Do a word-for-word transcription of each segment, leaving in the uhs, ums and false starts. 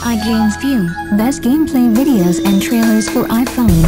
iGamesView, best gameplay videos and trailers for iPhone.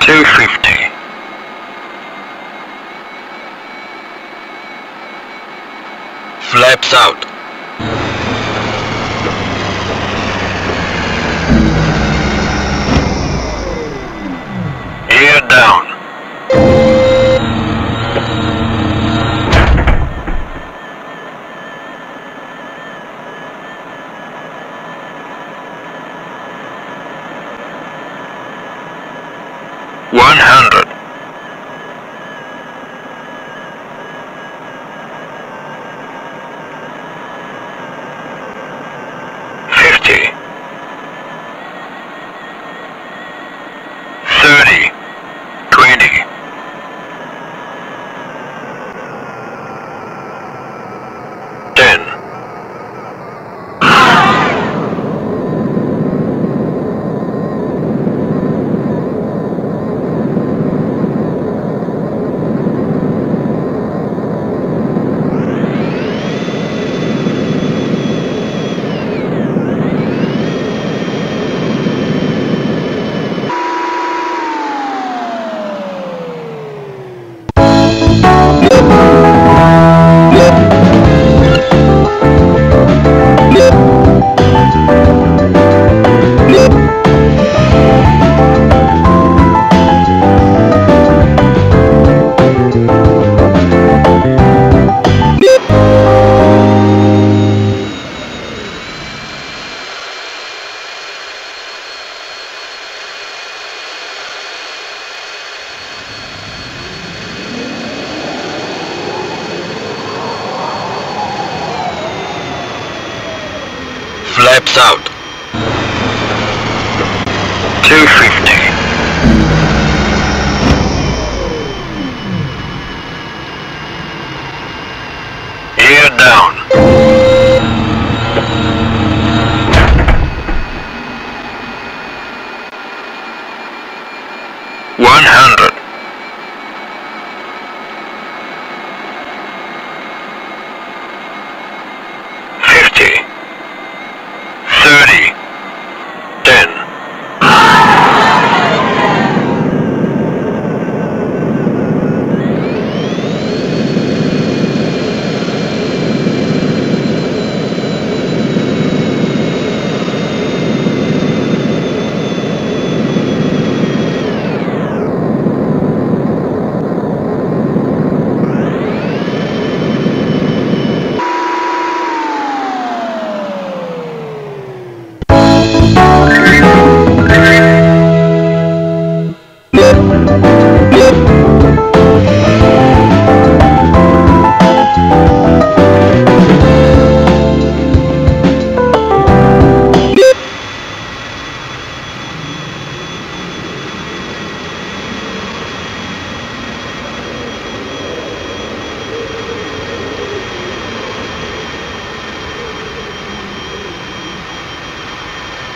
two fifty. Flaps out. Ear down. one hundred. fifty. thirty. twenty. ten. Flaps out. two fifty. Ear down. one hundred.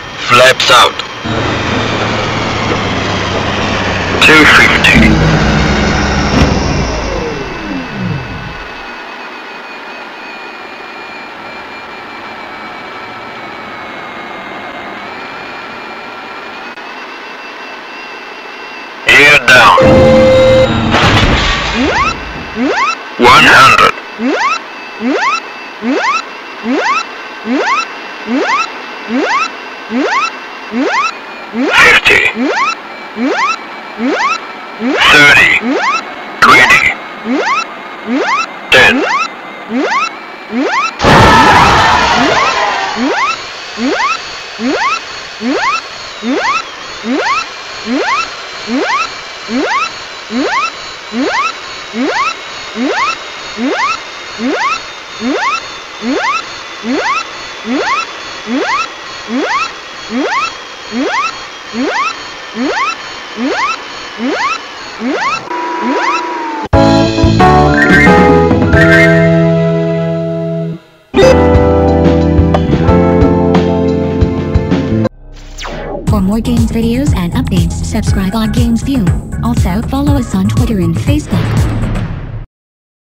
Flaps out. two fifty. Ear down. one hundred. fifty. thirty. twenty. ten. For more games videos and updates, subscribe on iGamesView. Also follow us on Twitter and Facebook.